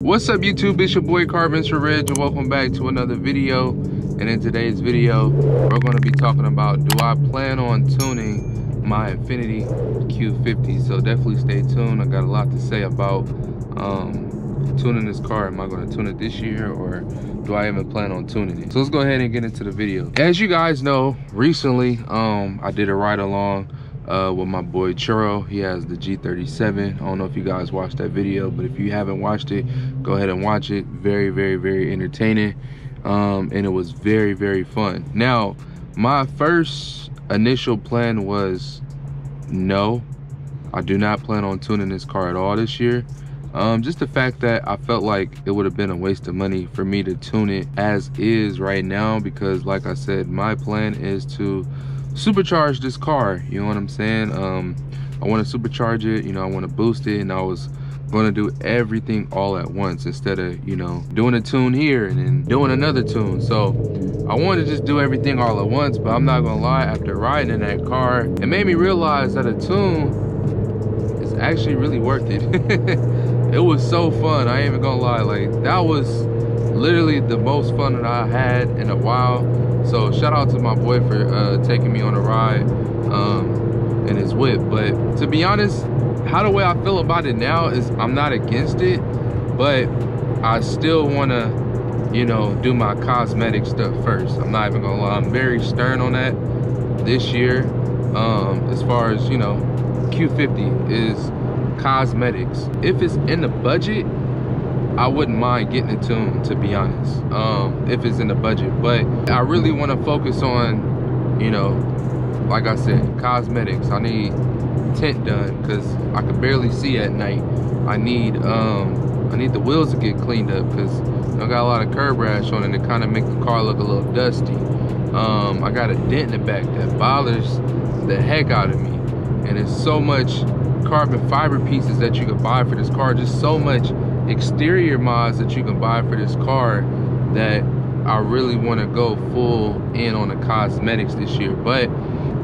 What's up YouTube, it's your boy Carvin's Ridge, and welcome back to another video. And in today's video, we're going to be talking about, do I plan on tuning my Infiniti Q50? So definitely stay tuned. I got a lot to say about tuning this car. Am I going to tune it this year, or do I even plan on tuning it? So let's go ahead and get into the video. As you guys know, recently I did a ride along with my boy Churro. He has the G37. I don't know if you guys watched that video, but if you haven't watched it, go ahead and watch it. Very, very, very entertaining, and it was very, very fun. Now, my first initial plan was, no, I do not plan on tuning this car at all this year. Just the fact that I felt like it would have been a waste of money for me to tune it as is right now, because like I said, my plan is to supercharge this car, you know what I'm saying? I want to supercharge it, you know, I want to boost it, and I was going to do everything all at once instead of, you know, doing a tune here and then doing another tune. So I wanted to just do everything all at once, but I'm not gonna lie, after riding in that car, it made me realize that a tune is actually really worth it. It was so fun, I ain't even gonna lie. Like, that was literally the most fun that I had in a while. So shout out to my boy for taking me on a ride in his whip. But to be honest, how the way I feel about it now is I'm not against it, but I still want to, you know, do my cosmetic stuff first. I'm not even gonna lie, I'm very stern on that this year. As far as, you know, Q50 is cosmetics. If it's in the budget, I wouldn't mind getting it tuned, to be honest, if it's in the budget. But I really want to focus on, you know, like I said, cosmetics. I need tint done because I can barely see at night. I need the wheels to get cleaned up because I got a lot of curb rash on it, and it kind of make the car look a little dusty. I got a dent in the back that bothers the heck out of me, and there's so much carbon fiber pieces that you could buy for this car, just so much exterior mods that you can buy for this car, that I really want to go full in on the cosmetics this year. But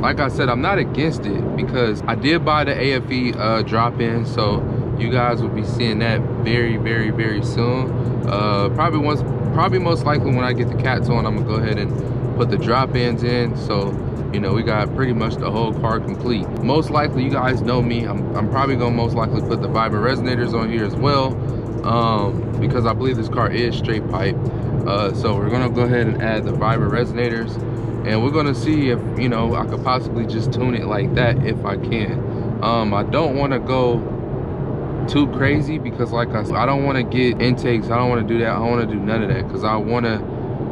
like I said, I'm not against it because I did buy the AFE drop-in, so you guys will be seeing that very, very, very soon. Probably most likely when I get the cats on, I'm gonna go ahead and put the drop-ins in, so you know, we got pretty much the whole car complete. Most likely, you guys know me, I'm probably gonna most likely put the Vibrant resonators on here as well, because I believe this car is straight pipe. So we're gonna go ahead and add the Vibrant resonators, and we're gonna see if, you know, I could possibly just tune it like that if I can. I don't wanna go too crazy because like I said, I don't wanna get intakes, I don't wanna do that, I don't wanna do none of that, because I wanna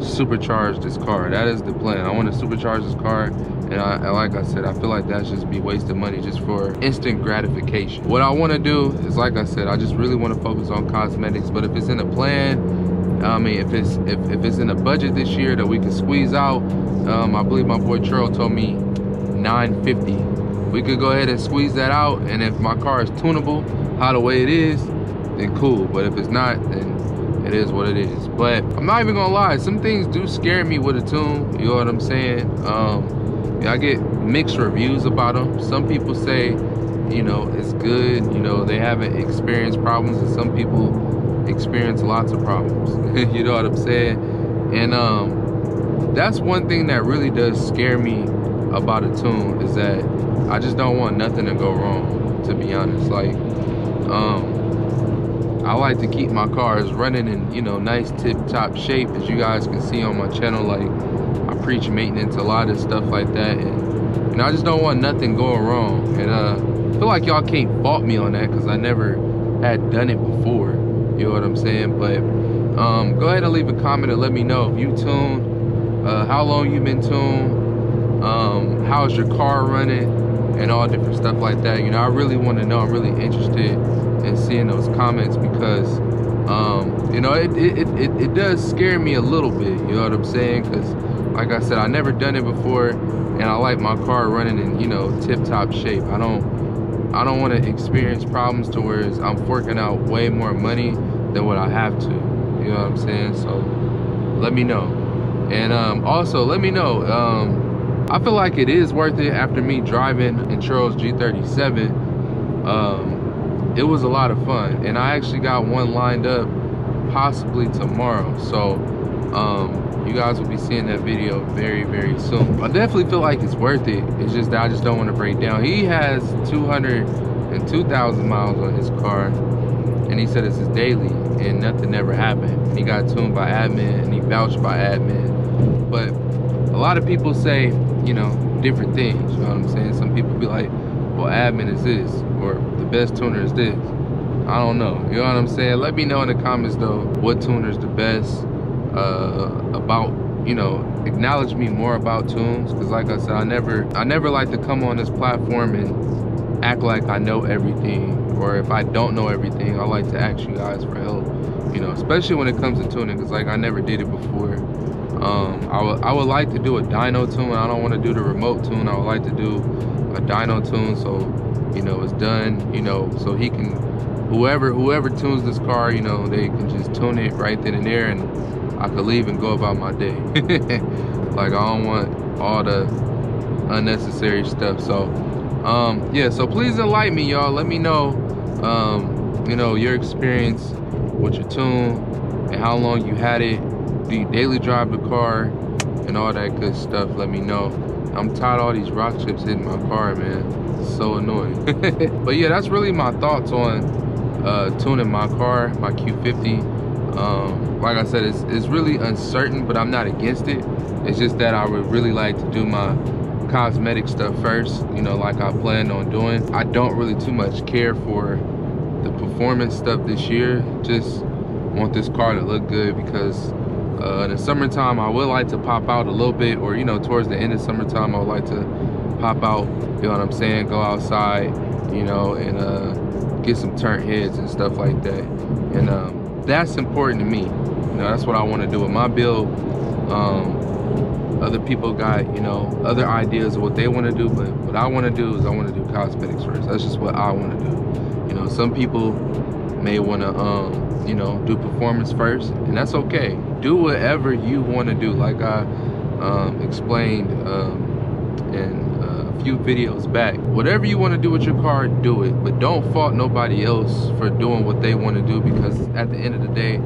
supercharge this car. That is the plan. I want to supercharge this car, and like I said, I feel like that's just be wasting money just for instant gratification. What I want to do is, like I said, I just really want to focus on cosmetics. But if it's in a plan, I mean, if it's in a budget this year that we can squeeze out, I believe my boy Churro told me $950. We could go ahead and squeeze that out, and if my car is tunable how the way it is, then cool. But if it's not, then it is what it is. But I'm not even gonna lie, some things do scare me with a tune, you know what I'm saying? I get mixed reviews about them. Some people say, you know, it's good, you know, they haven't experienced problems, and some people experience lots of problems. You know what I'm saying? And that's one thing that really does scare me about a tune, is that I just don't want nothing to go wrong, to be honest. Like, I like to keep my cars running in, you know, nice tip-top shape. As you guys can see on my channel, like, I preach maintenance, a lot of stuff like that, and you know, I just don't want nothing going wrong. And I feel like y'all can't fault me on that because I never had done it before, you know what I'm saying? But go ahead and leave a comment and let me know if you tuned, how long you've been tuned, how's your car running, and all different stuff like that. You know, I really want to know, I'm really interested and seeing those comments, because you know, it does scare me a little bit, you know what I'm saying? Because like I said, I never done it before, and I like my car running in, you know, tip-top shape. I don't want to experience problems to where I'm forking out way more money than what I have to, you know what I'm saying? So let me know. And also let me know, I feel like it is worth it after me driving in Churro's G37. It was a lot of fun, and I actually got one lined up possibly tomorrow. So you guys will be seeing that video very, very soon. I definitely feel like it's worth it. It's just that I just don't want to break down. He has 202,000 miles on his car, and he said it's his daily and nothing ever happened. He got tuned by admin and he vouched by admin. But a lot of people say, you know, different things, you know what I'm saying? Some people be like, well, admin is this, or the best tuner is this. I don't know, you know what I'm saying? Let me know in the comments though, what tuner is the best, about, you know, acknowledge me more about tunes, because like I said, I never like to come on this platform and act like I know everything, or if I don't know everything, I like to ask you guys for help, you know, especially when it comes to tuning, because like I never did it before. I would like to do a dyno tune. I don't want to do the remote tune. I would like to do a dyno tune, so, you know, it's done, you know, so he can, whoever tunes this car, you know, they can just tune it right then and there, and I could leave and go about my day. Like, I don't want all the unnecessary stuff. So yeah, so please enlighten me, y'all. Let me know, you know, your experience with your tune and how long you had it. Do you daily drive the car and all that good stuff? Let me know. I'm tired of all these rock chips hitting my car, man. It's so annoying. But yeah, that's really my thoughts on tuning my car, my Q50. Like I said, it's really uncertain, but I'm not against it. It's just that I would really like to do my cosmetic stuff first, you know, like I planned on doing. I don't really too much care for the performance stuff this year. Just want this car to look good, because in the summertime I would like to pop out a little bit, or, you know, towards the end of summertime I would like to pop out, you know what I'm saying, go outside, you know, and get some turnt heads and stuff like that. And that's important to me, you know, that's what I want to do with my build. Other people got, you know, other ideas of what they want to do, but what I want to do is I want to do cosmetics first. That's just what I want to do. You know, some people may want to, you know, do performance first, and that's okay. Do whatever you want to do. Like I explained in a few videos back, whatever you want to do with your car, do it. But don't fault nobody else for doing what they want to do, because at the end of the day,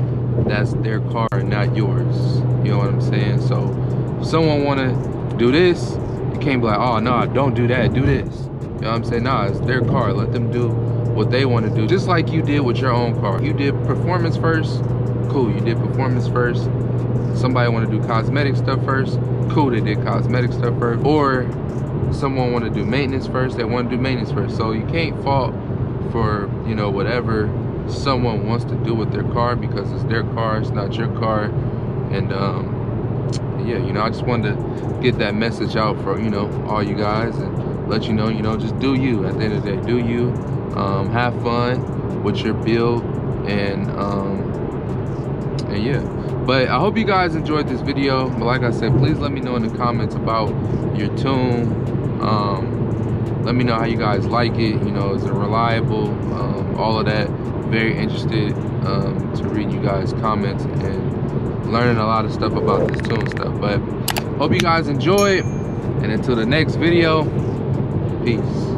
that's their car, not yours. You know what I'm saying? So if someone want to do this, you can't be like, oh no, don't do that, do this. You know what I'm saying? Nah, it's their car. Let them do what they want to do, just like you did with your own car. You did performance first, cool, you did performance first. Somebody want to do cosmetic stuff first, cool, they did cosmetic stuff first. Or someone want to do maintenance first, they want to do maintenance first. So you can't fault for, you know, whatever someone wants to do with their car, because it's their car, it's not your car. And yeah, you know, I just wanted to get that message out for, you know, all you guys, and let you know, just do you. At the end of the day, do you. Have fun with your build, and yeah. But I hope you guys enjoyed this video. But like I said, please let me know in the comments about your tune. Let me know how you guys like it. You know, is it reliable? All of that. Very interested to read you guys' comments and learning a lot of stuff about this tune stuff. But hope you guys enjoy it, and until the next video, peace.